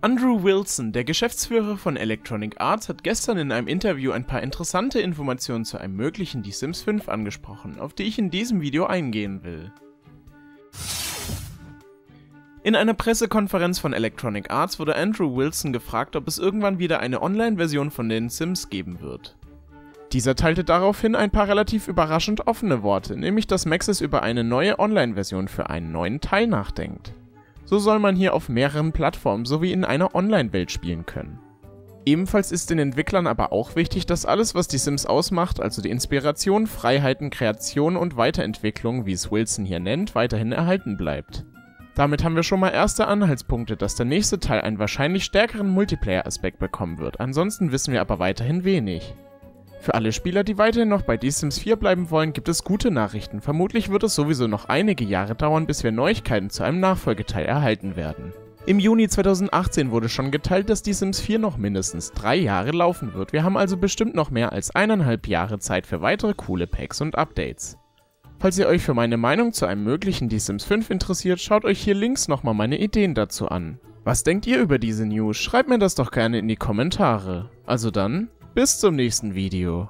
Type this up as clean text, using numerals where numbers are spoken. Andrew Wilson, der Geschäftsführer von Electronic Arts, hat gestern in einem Interview ein paar interessante Informationen zu einem möglichen The Sims 5 angesprochen, auf die ich in diesem Video eingehen will. In einer Pressekonferenz von Electronic Arts wurde Andrew Wilson gefragt, ob es irgendwann wieder eine Online-Version von den Sims geben wird. Dieser teilte daraufhin ein paar relativ überraschend offene Worte, nämlich dass Maxis über eine neue Online-Version für einen neuen Teil nachdenkt. So soll man hier auf mehreren Plattformen sowie in einer Online-Welt spielen können. Ebenfalls ist den Entwicklern aber auch wichtig, dass alles, was die Sims ausmacht, also die Inspiration, Freiheiten, Kreation und Weiterentwicklung, wie es Wilson hier nennt, weiterhin erhalten bleibt. Damit haben wir schon mal erste Anhaltspunkte, dass der nächste Teil einen wahrscheinlich stärkeren Multiplayer-Aspekt bekommen wird, ansonsten wissen wir aber weiterhin wenig. Für alle Spieler, die weiterhin noch bei The Sims 4 bleiben wollen, gibt es gute Nachrichten. Vermutlich wird es sowieso noch einige Jahre dauern, bis wir Neuigkeiten zu einem Nachfolgeteil erhalten werden. Im Juni 2018 wurde schon geteilt, dass The Sims 4 noch mindestens 3 Jahre laufen wird. Wir haben also bestimmt noch mehr als 1,5 Jahre Zeit für weitere coole Packs und Updates. Falls ihr euch für meine Meinung zu einem möglichen The Sims 5 interessiert, schaut euch hier links nochmal meine Ideen dazu an. Was denkt ihr über diese News? Schreibt mir das doch gerne in die Kommentare. Also dann... bis zum nächsten Video.